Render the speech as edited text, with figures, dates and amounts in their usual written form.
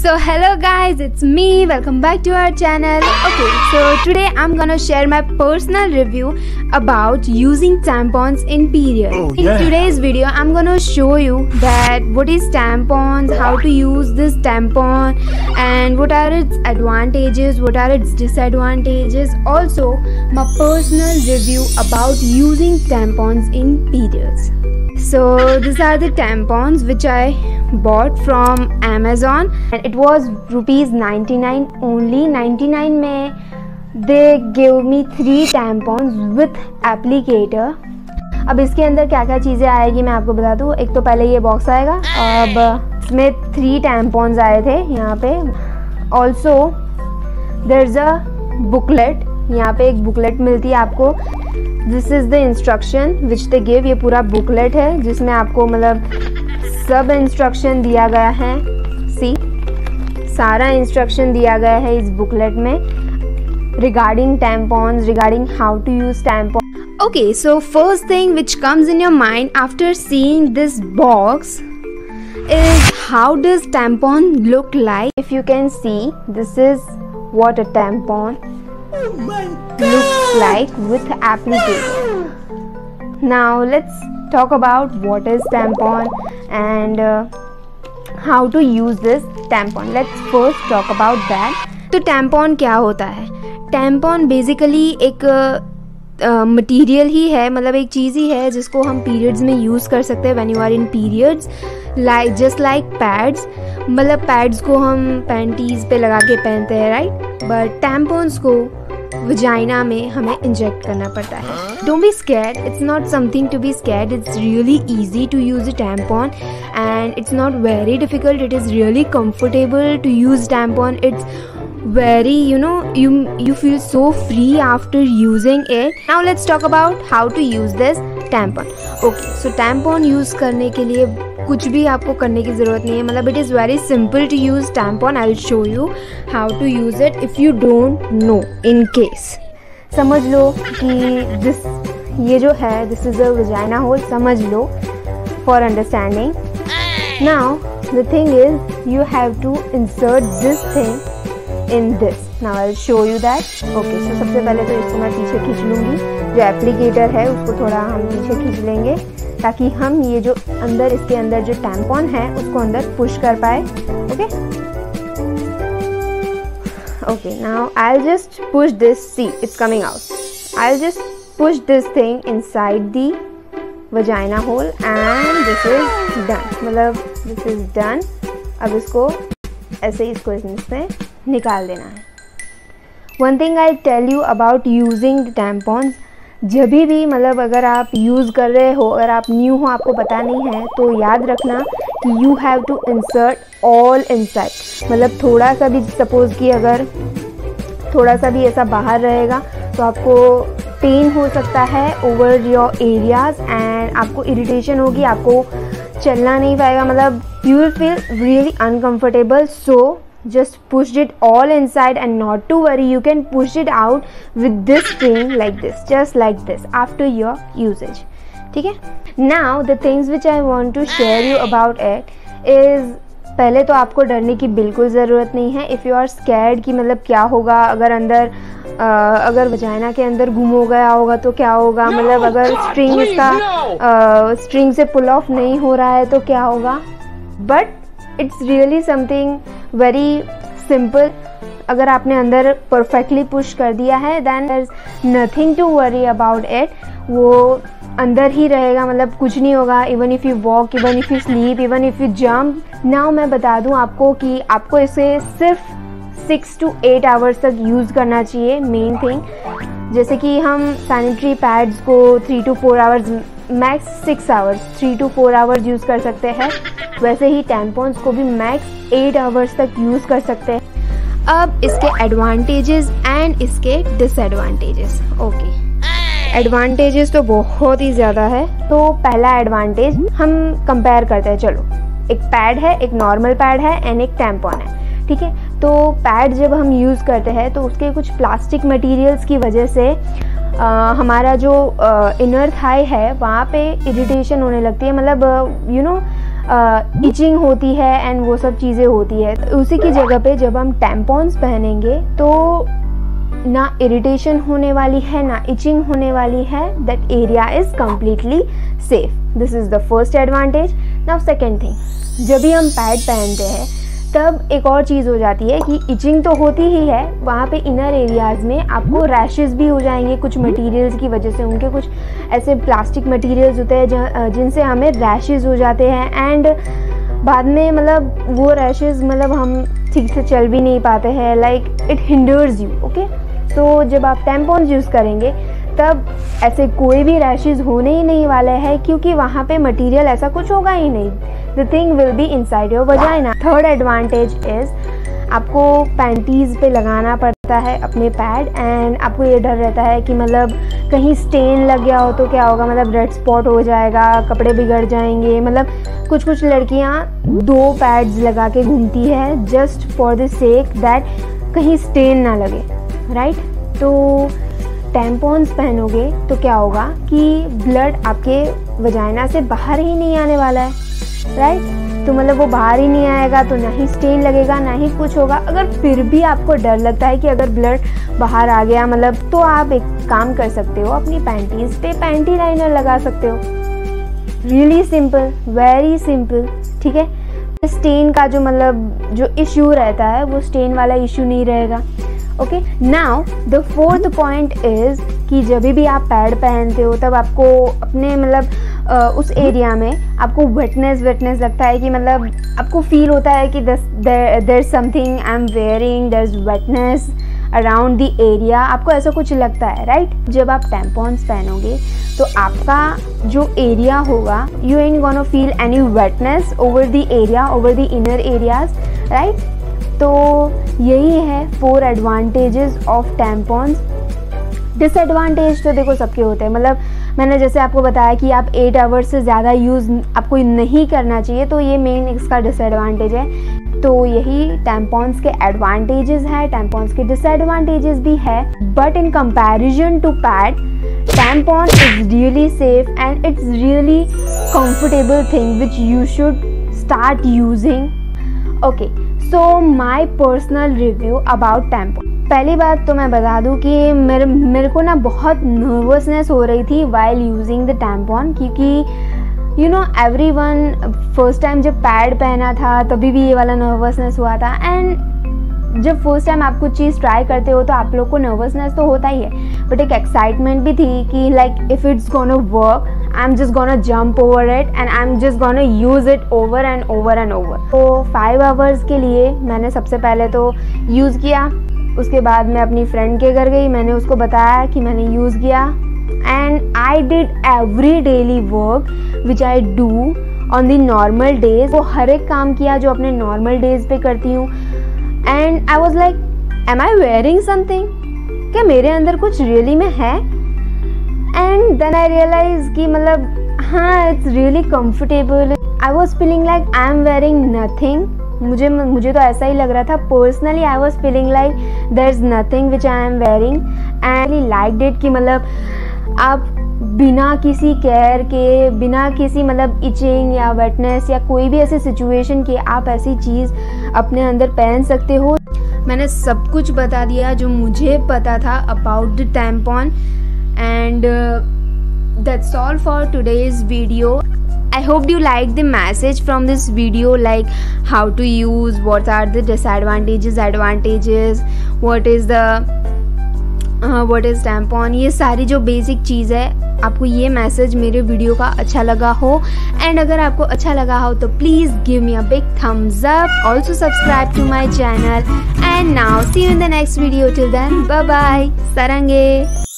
So hello guys, it's me. Welcome back to our channel. Okay, so today I'm gonna share my personal review about using tampons in period. In today's video, I'm gonna show you that what is tampons, how to use this tampon, and what are its advantages, what are its disadvantages. Also, my personal review about using tampons in periods. So these are the tampons which I bought from Amazon, and it was rupees 99 only. 99 mein they gave me 3 tampons with applicator. अब इसके अंदर क्या क्या चीज़ें आएगी मैं आपको बता दूँ. एक तो पहले ये बॉक्स आएगा. अब इसमें 3 tampons आए थे यहाँ पे. Also there's a booklet. यहाँ पे एक booklet मिलती है आपको. This is the instruction which they give. ये पूरा बुकलेट है जिसमें आपको मतलब सब इंस्ट्रक्शन दिया गया है. सी सारा इंस्ट्रक्शन दिया गया है इस बुकलेट में regarding tampons, regarding how to use tampon. Okay, so first thing which comes in your mind after seeing this box is how does tampon look like. If you can see, this is what a tampon looks like with applicator. Now let's talk about what is tampon and how to use this tampon. Let's first talk about that. तो tampon क्या होता है? Tampon basically एक material ही है, मतलब एक चीज़ ही है जिसको हम पीरियड्स में यूज़ कर सकते हैं. When you are in periods, like just like pads, मतलब पैड्स को हम पैंटीज पे लगा के पहनते हैं, राइट? बट टैम्पॉन्स को वजाइना में हमें इंजेक्ट करना पड़ता है. Don't be scared, it's not something to be scared. It's really easy to use a tampon and it's not very difficult. It is really comfortable to use tampon. It's very, you know, you feel so free after using it. Now let's talk about how to use this tampon. Okay, so tampon use करने के लिए कुछ भी आपको करने की ज़रूरत नहीं है, मतलब it is very simple to use tampon. I will show you how to use it if you don't know. In case समझ लो कि this ये जो है this is a vagina hole, समझ लो for understanding. Now the thing is you have to insert this thing in this. Now I'll show you that. Okay, so सबसे पहले तो इसको मैं पीछे खींच लूँगी. जो एप्लीकेटर है उसको थोड़ा हम पीछे खींच लेंगे ताकि हम ये जो अंदर इसके अंदर जो टैम्पॉन है उसको अंदर पुश कर पाए. Okay okay, now I'll just push this. See, it's coming out. I'll just push this thing inside the vagina hole and this is done. मतलब this is done. अब इसको ऐसे ही इसको इसमें निकाल देना है. One thing I tell you about using the tampons, जब भी मतलब अगर आप यूज़ कर रहे हो, अगर आप न्यू हो, आपको पता नहीं है, तो याद रखना कि you have to insert all inside. मतलब थोड़ा सा भी सपोज़ कि अगर थोड़ा सा भी ऐसा बाहर रहेगा तो आपको पेन हो सकता है ओवर योर एरियाज़ एंड आपको इरिटेशन होगी, आपको चलना नहीं पाएगा, मतलब you will feel really uncomfortable. So just push it all inside and not to worry, you can push it out with this thing like this, just like this after your usage. Okay, now the things which I want to share you about it is, पहले तो आपको डरने की बिल्कुल ज़रूरत नहीं है. If you are scared कि मतलब क्या होगा अगर अंदर अगर वजाइना के अंदर गुम हो गया होगा तो क्या होगा, मतलब अगर स्ट्रिंग इसका स्ट्रिंग से पुल ऑफ नहीं हो रहा है तो क्या होगा. But it's really something very simple. अगर आपने अंदर परफेक्टली पुश कर दिया है then there is nothing to worry about it. वो अंदर ही रहेगा, मतलब कुछ नहीं होगा. Even if you walk, even if you sleep, even if you jump. Now मैं बता दूं आपको कि आपको इसे सिर्फ 6 to 8 आवर्स तक यूज़ करना चाहिए. मेन थिंग जैसे कि हम सैनिटरी पैड्स को 3 to 4 hours, max 6 hours, 3 to 4 hours use कर सकते हैं. वैसे ही टैम्पॉन्स को भी मैक्स 8 आवर्स तक यूज़ कर सकते हैं. अब इसके एडवांटेजेस एंड इसके डिसएडवांटेजेस. ओके, एडवांटेजेस तो बहुत ही ज़्यादा है. तो पहला एडवांटेज हम कंपेयर करते हैं. चलो, एक पैड है, एक नॉर्मल पैड है एंड एक टैम्पॉन है, ठीक है? तो पैड जब हम यूज़ करते हैं तो उसके कुछ प्लास्टिक मटेरियल्स की वजह से हमारा जो इनर थाई है वहाँ पे इरिटेशन होने लगती है, मतलब यू नो इचिंग होती है एंड वो सब चीज़ें होती है। उसी की जगह पे जब हम टैम्पॉन्स पहनेंगे तो ना इरिटेशन होने वाली है ना इचिंग होने वाली है। That area is completely safe. This is the first advantage. Now second thing, जब भी हम पैड पहनते हैं तब एक और चीज़ हो जाती है कि इचिंग तो होती ही है, वहाँ पे इनर एरियाज़ में आपको रैशेस भी हो जाएंगे कुछ मटेरियल्स की वजह से। उनके कुछ ऐसे प्लास्टिक मटेरियल्स होते हैं जिनसे हमें रैशेस हो जाते हैं एंड बाद में मतलब वो रैशेस मतलब हम ठीक से चल भी नहीं पाते हैं। Like it hinders you. Okay, तो जब आप टैम्पॉन्स यूज़ करेंगे तब ऐसे कोई भी रैशेस होने ही नहीं वाले हैं क्योंकि वहाँ पे मटेरियल ऐसा कुछ होगा ही नहीं। The thing will be inside your vagina. Third advantage is आपको पैंटीज़ पे लगाना पड़ता है अपने पैड एंड आपको ये डर रहता है कि मतलब कहीं स्टेन लग गया हो तो क्या होगा, मतलब रेड स्पॉट हो जाएगा, कपड़े बिगड़ जाएंगे। मतलब कुछ लड़कियाँ 2 पैड्स लगा के घूमती है just for the sake that कहीं स्टेन ना लगे, राइट। तो टैम्पॉन्स पहनोगे तो क्या होगा कि ब्लड आपके वजाइना से बाहर ही नहीं आने वाला है, राइट। तो मतलब वो बाहर ही नहीं आएगा तो ना ही स्टेन लगेगा ना ही कुछ होगा। अगर फिर भी आपको डर लगता है कि अगर ब्लड बाहर आ गया मतलब, तो आप एक काम कर सकते हो, अपनी पैंटीज पे पैंटी लाइनर लगा सकते हो। रियली सिंपल, वेरी सिंपल, ठीक है। स्टेन का जो मतलब जो इश्यू रहता है वो स्टेन वाला इश्यू नहीं रहेगा। Okay, now the fourth point is कि जब भी आप पैड पहनते हो तब आपको अपने मतलब उस एरिया में आपको वेटनेस लगता है कि मतलब आपको फील होता है कि there is something I am wearing, there is wetness around the area, आपको ऐसा कुछ लगता है, राइट। जब आप टैम्पॉन्स पहनोगे तो आपका जो एरिया होगा you and gonna feel any wetness over the area, over the inner areas, right. तो यही है 4 एडवांटेजेस ऑफ टैम्पॉन्स। डिसएडवांटेज तो देखो सबके होते हैं, मतलब मैंने जैसे आपको बताया कि आप 8 आवर्स से ज़्यादा यूज़ आपको नहीं करना चाहिए, तो ये मेन इसका डिसएडवांटेज है। तो यही टैम्पॉन्स के एडवांटेजेस हैं, टैम्पॉन्स के डिसएडवांटेजेस भी है। But in comparison to pad, tampon is really safe and it's really comfortable thing which you should start using. Okay, so my personal review about tampon. पहली बात तो मैं बता दूं कि मेरे को ना बहुत नर्वसनेस हो रही थी वाइल यूजिंग द टैम्पॉन, क्योंकि you know everyone first time जब पैड पहना था तभी भी ये वाला नर्वसनेस हुआ था। एंड जब फर्स्ट टाइम आप कुछ चीज़ ट्राई करते हो तो आप लोग को नर्वसनेस तो होता ही है, बट एक एक्साइटमेंट भी थी कि like if it's gonna work, I'm just gonna jump over it and I'm just gonna use it over and over and over. तो 5 hours के लिए मैंने सबसे पहले तो यूज़ किया, उसके बाद मैं अपनी फ्रेंड के घर गई, मैंने उसको बताया कि मैंने यूज़ किया and I did every daily work which I do on the normal days. वो हर एक काम किया जो अपने normal days पे करती हूँ and I was like, am I wearing something? क्या मेरे अंदर कुछ रियली में है? And then I realized कि मतलब हाँ it's really comfortable. I was feeling like I'm wearing nothing. मुझे तो ऐसा ही लग रहा था personally. I was feeling like there's nothing which I am wearing and I really liked it कि मतलब आप बिना किसी केयर के, बिना किसी मतलब इचिंग या वेटनेस या कोई भी ऐसे सिचुएशन के आप ऐसी चीज़ अपने अंदर पहन सकते हो। मैंने सब कुछ बता दिया जो मुझे पता था about the tampon. And that's all for today's video. I hope you liked the message from this video, like how to use, what are the disadvantages, advantages, what is tampon, ये सारी जो basic चीज़ है, आपको ये message मेरे video का अच्छा लगा हो। And अगर आपको अच्छा लगा हो तो please give me a big thumbs up. Also subscribe to my channel. And now see you in the next video. Till then, bye bye. Sarange.